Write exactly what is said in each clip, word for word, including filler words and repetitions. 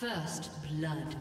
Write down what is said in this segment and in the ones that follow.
First blood.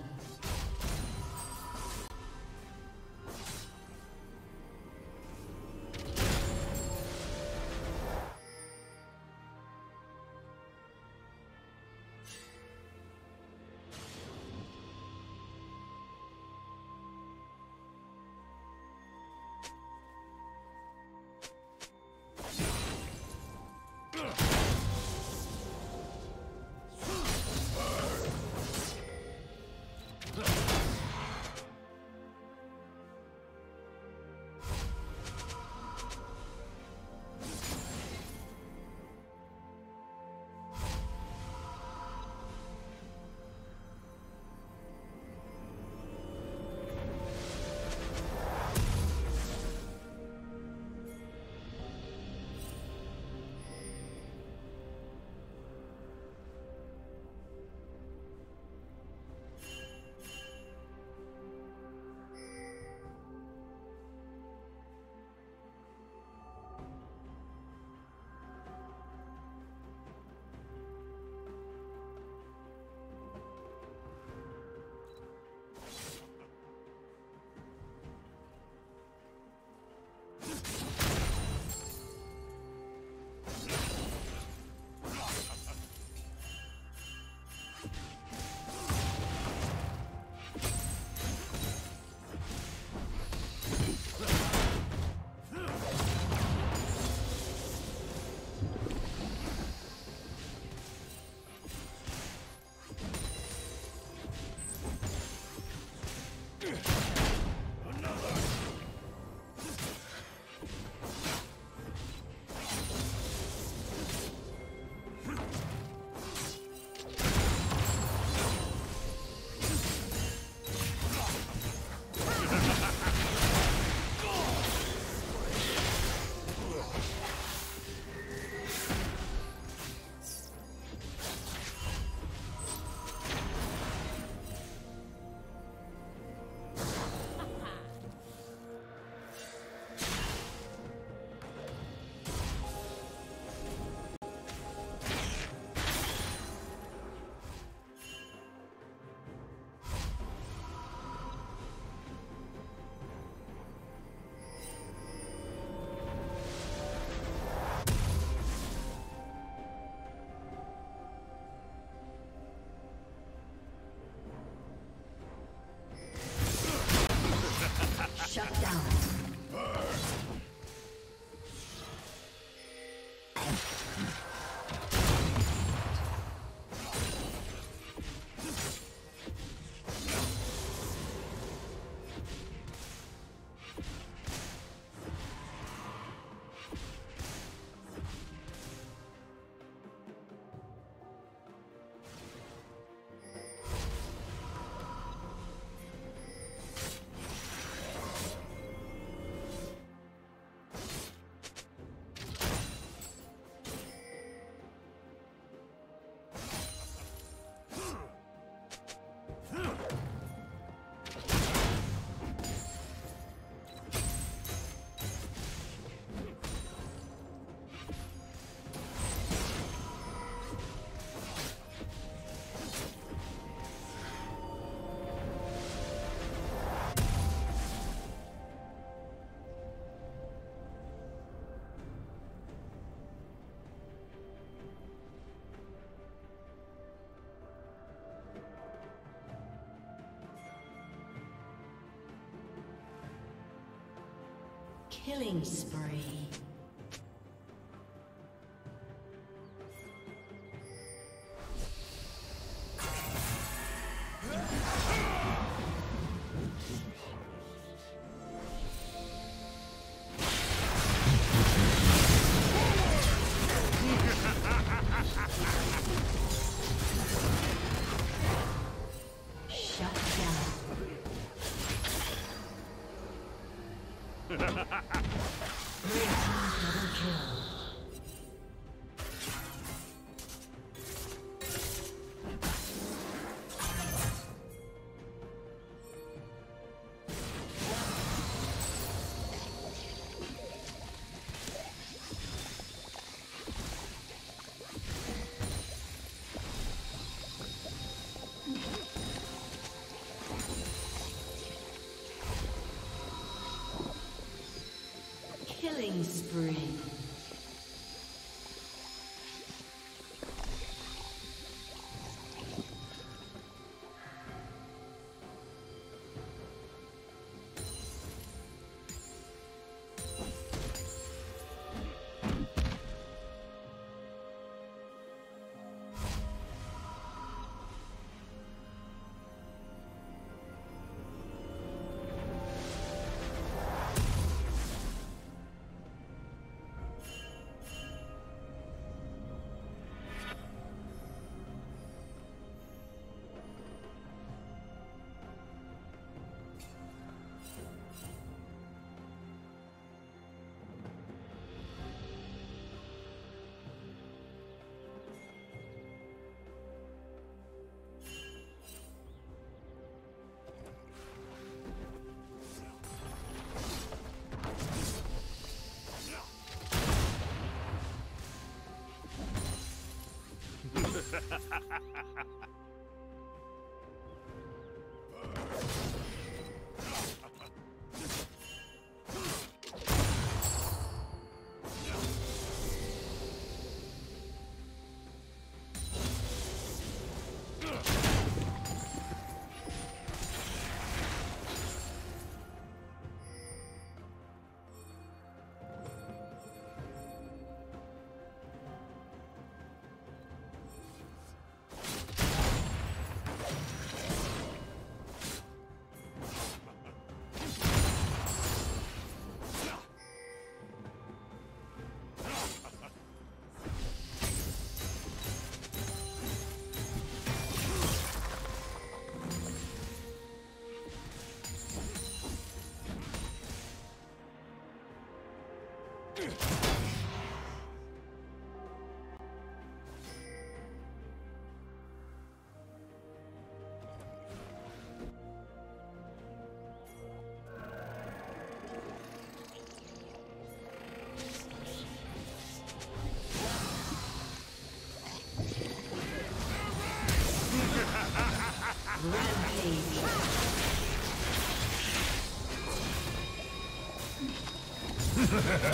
Shut down. Killing spree. spring. Ha, ha, ha, ha, ha, ha.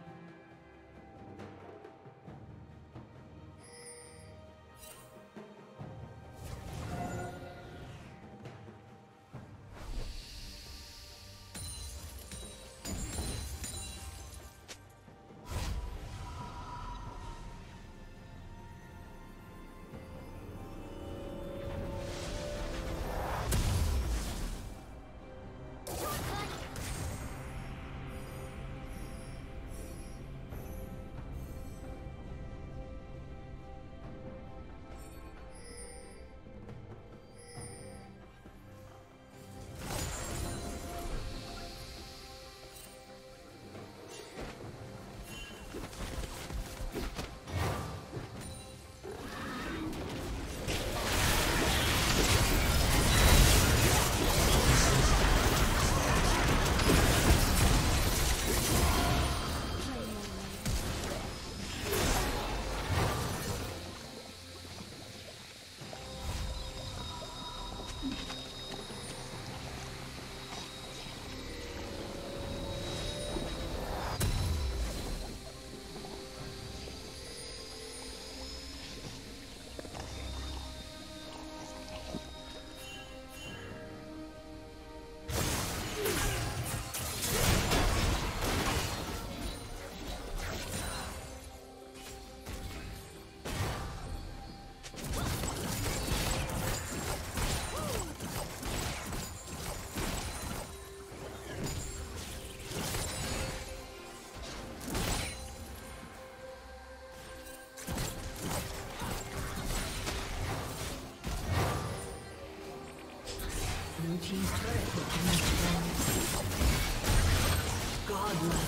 She's perfect. Godlike.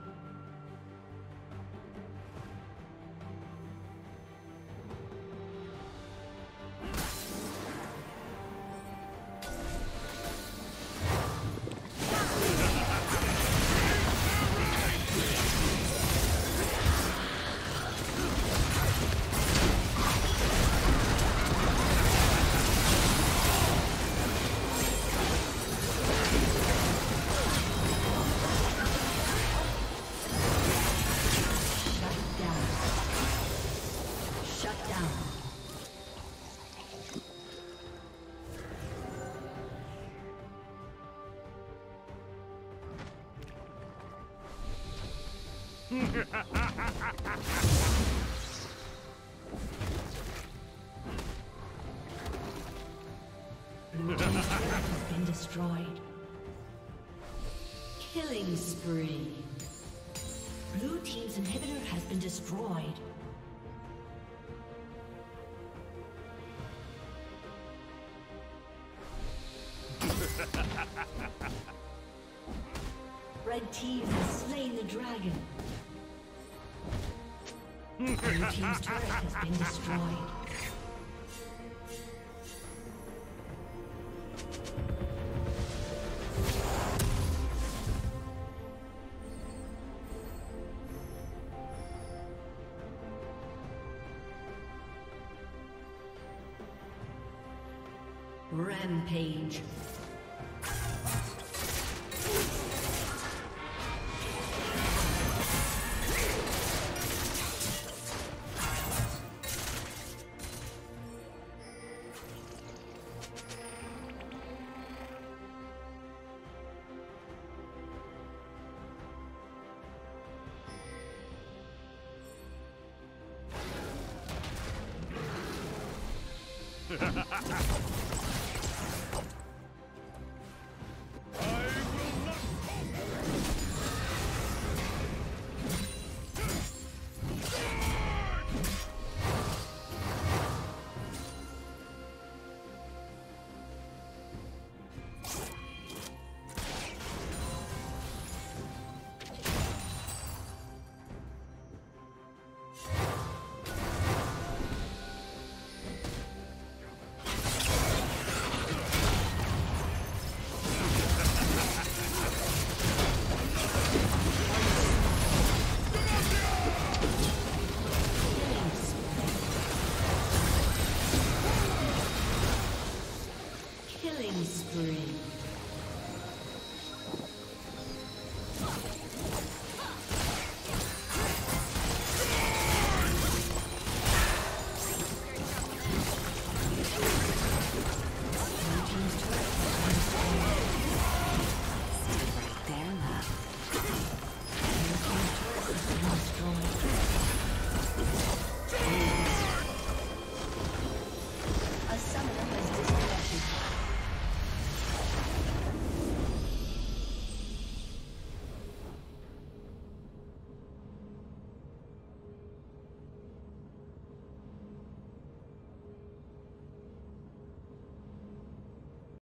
Blue team's turret has been destroyed. Killing spree. Blue team's inhibitor has been destroyed. Red team has slain the dragon. Blue team's turret has been destroyed. Rampage. Ha ha ha ha!